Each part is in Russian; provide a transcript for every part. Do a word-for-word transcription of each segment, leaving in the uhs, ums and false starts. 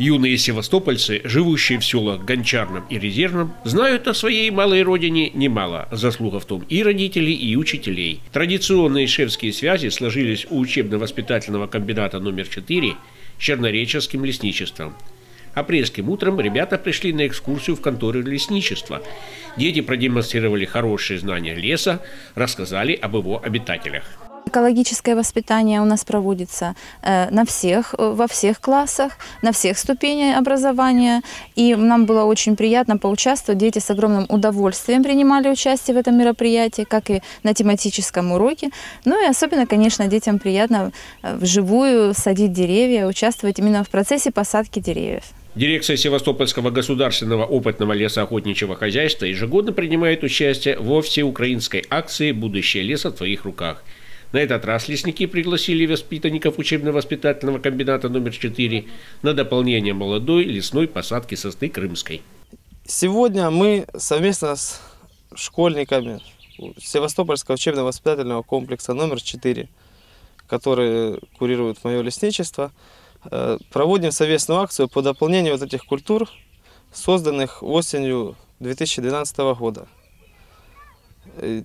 Юные севастопольцы, живущие в селах Гончарном и Резервном, знают о своей малой родине немало, заслуга в том и родителей, и учителей. Традиционные шефские связи сложились у учебно-воспитательного комбината номер четыре с Чернореческим лесничеством. Апрельским утром ребята пришли на экскурсию в контору лесничества. Дети продемонстрировали хорошие знания леса, рассказали об его обитателях. Экологическое воспитание у нас проводится на всех, во всех классах, на всех ступенях образования. И нам было очень приятно поучаствовать. Дети с огромным удовольствием принимали участие в этом мероприятии, как и на тематическом уроке. Ну и особенно, конечно, детям приятно вживую садить деревья, участвовать именно в процессе посадки деревьев. Дирекция Севастопольского государственного опытного лесоохотничьего хозяйства ежегодно принимает участие во всеукраинской акции «Будущее леса в твоих руках». На этот раз лесники пригласили воспитанников учебно-воспитательного комбината номер четыре на дополнение молодой лесной посадки сосны Крымской. Сегодня мы совместно с школьниками Севастопольского учебно-воспитательного комплекса номер четыре, который курирует мое лесничество, проводим совместную акцию по дополнению вот этих культур, созданных осенью две тысячи двенадцатого года.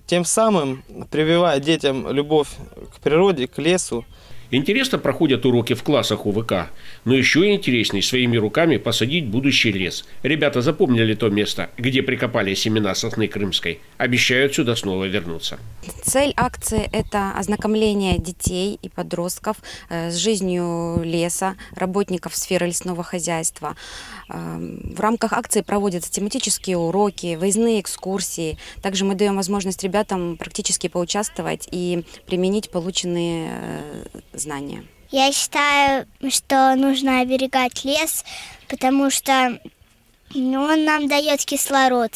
Тем самым прививая детям любовь к природе, к лесу. Интересно проходят уроки в классах УВК, но еще интереснее своими руками посадить будущий лес. Ребята запомнили то место, где прикопали семена сосны Крымской. Обещают сюда снова вернуться. Цель акции – это ознакомление детей и подростков с жизнью леса, работников сферы лесного хозяйства. В рамках акции проводятся тематические уроки, выездные экскурсии. Также мы даем возможность ребятам практически поучаствовать и применить полученные знания. Я считаю, что нужно оберегать лес, потому что он нам дает кислород.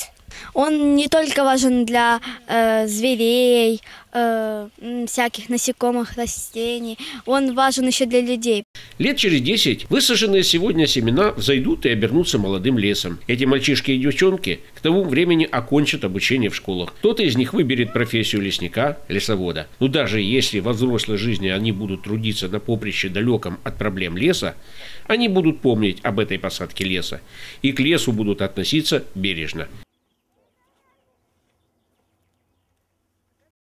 Он не только важен для э, зверей, э, всяких насекомых, растений, он важен еще для людей. Лет через десять высаженные сегодня семена взойдут и обернутся молодым лесом. Эти мальчишки и девчонки к тому времени окончат обучение в школах. Кто-то из них выберет профессию лесника, лесовода. Но даже если во взрослой жизни они будут трудиться на поприще далеком от проблем леса, они будут помнить об этой посадке леса и к лесу будут относиться бережно.